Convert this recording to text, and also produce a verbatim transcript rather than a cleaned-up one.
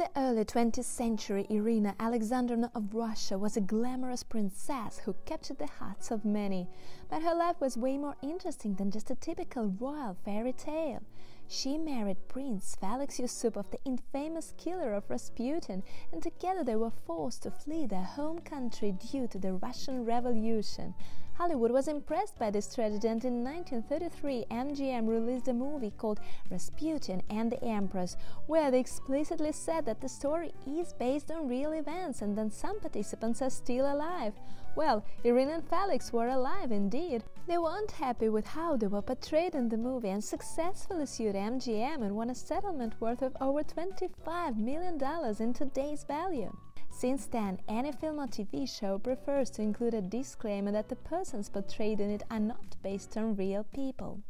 the early twentieth century, Irina Alexandrovna of Russia was a glamorous princess who captured the hearts of many. But her life was way more interesting than just a typical royal fairy tale. She married Prince Felix Yusupov, the infamous killer of Rasputin, and together they were forced to flee their home country due to the Russian Revolution. Hollywood was impressed by this tragedy, and in nineteen thirty-three M G M released a movie called Rasputin and the Empress, where they explicitly said that the story is based on real events and that some participants are still alive. Well, Irina and Felix were alive indeed. They weren't happy with how they were portrayed in the movie and successfully sued M G M and won a settlement worth of over twenty-five million dollars in today's value. Since then, any film or T V show prefers to include a disclaimer that the persons portrayed in it are not based on real people.